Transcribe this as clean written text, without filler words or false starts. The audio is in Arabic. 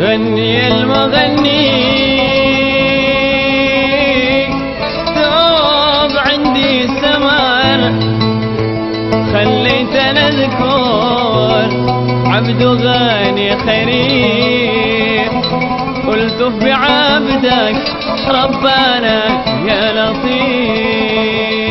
غني المغني ثوب عندي سمر خليت انا اذكر عبد غني خريف والتف بعبدك ربنا يا لطيف.